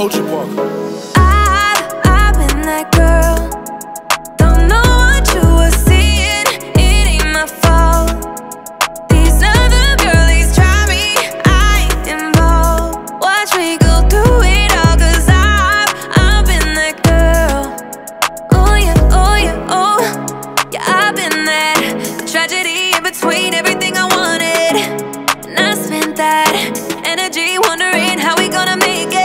Ocean Park. I've been that girl. Don't know what you were seeing, it ain't my fault. These other girlies try me, I ain't involved. Watch me go through it all, cause I've been that girl. Oh yeah, oh yeah, oh. Yeah, I've been that. The tragedy in between everything I wanted, and I spent that energy wondering how we gonna make it.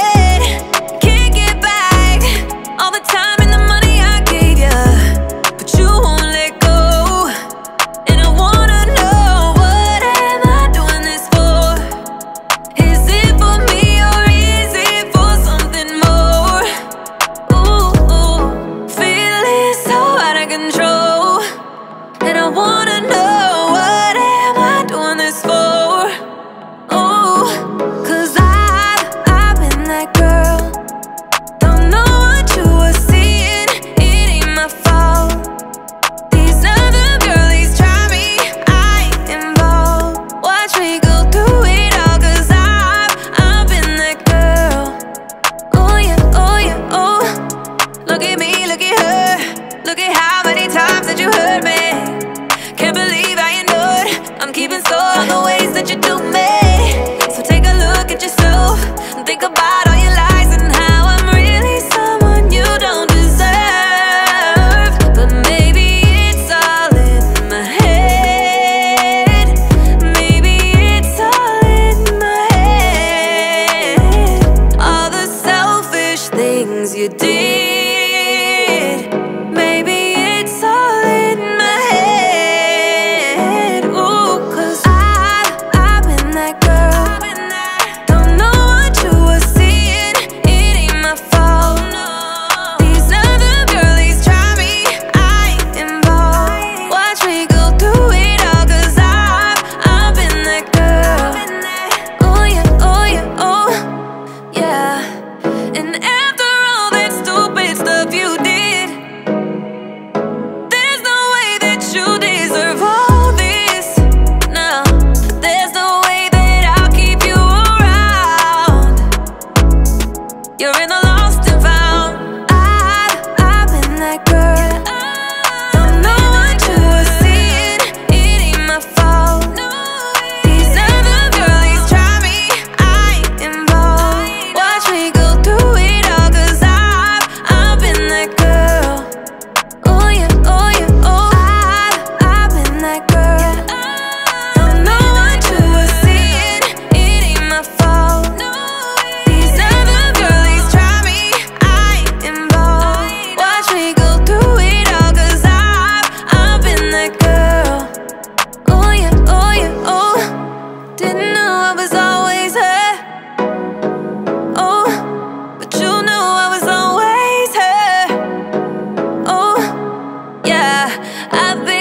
I've been